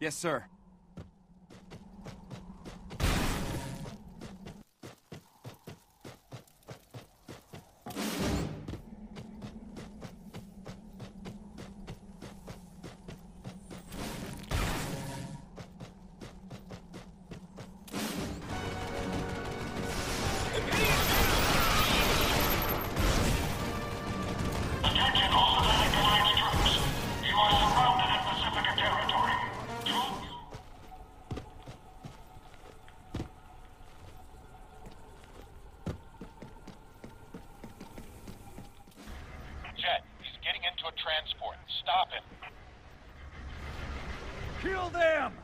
Yes, sir. Transport. Stop him. Kill them!